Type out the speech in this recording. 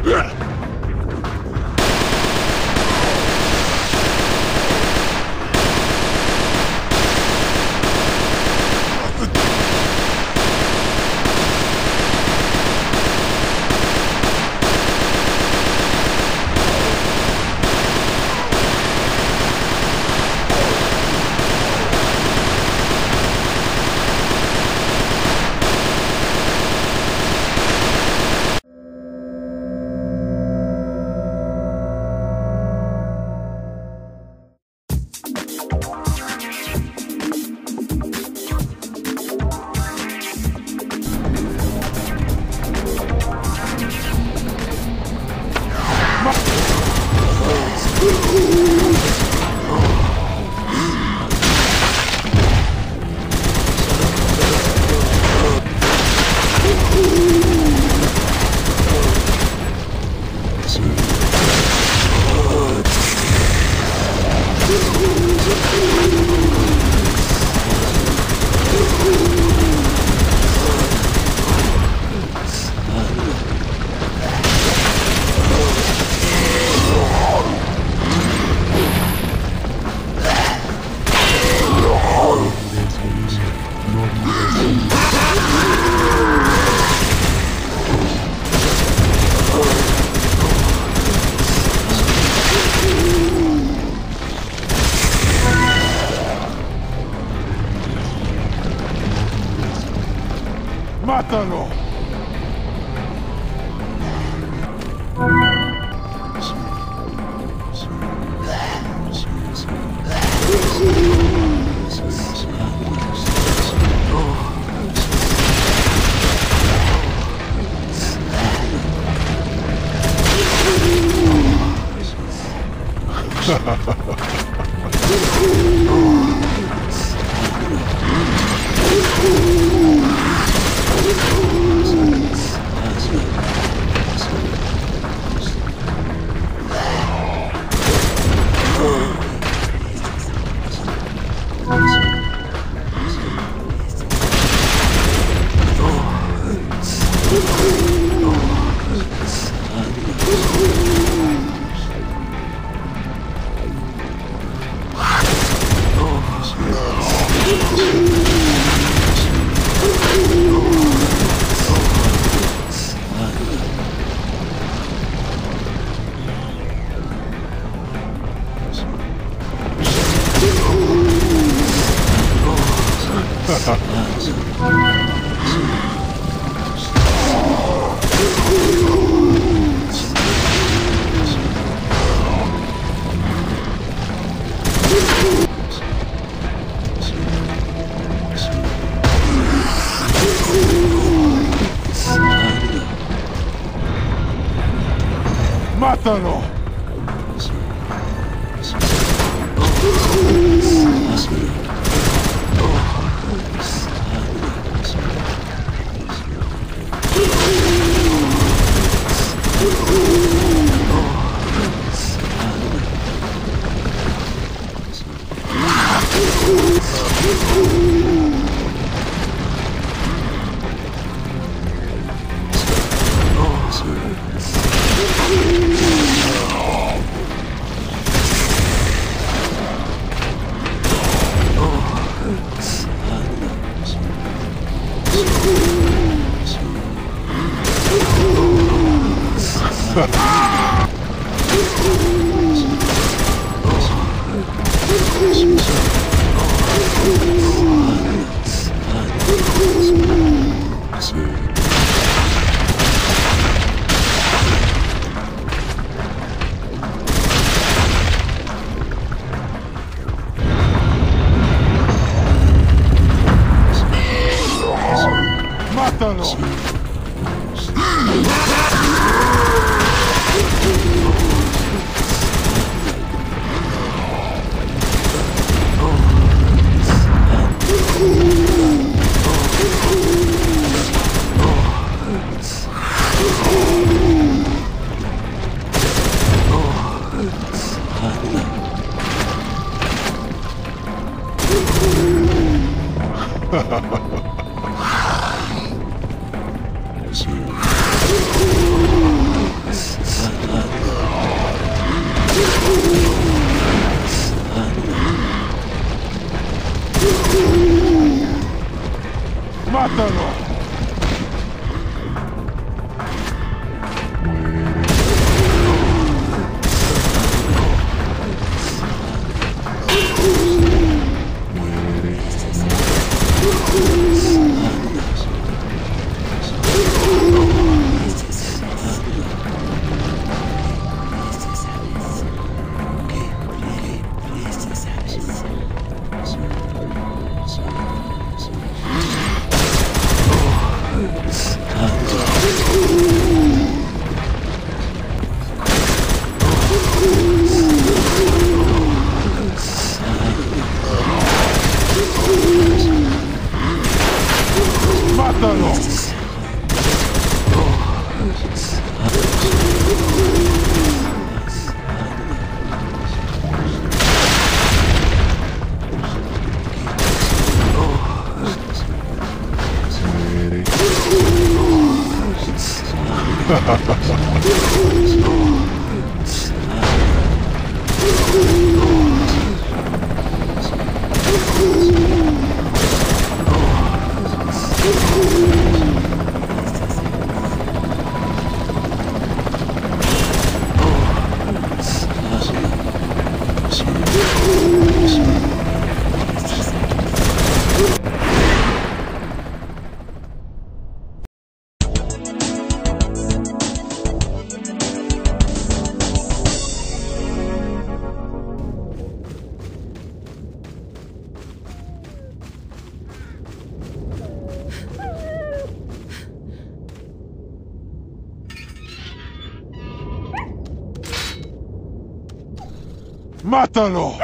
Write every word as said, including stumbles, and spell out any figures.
¡Mátalo! ¡Mátalo! Oh, ¡Mátalo!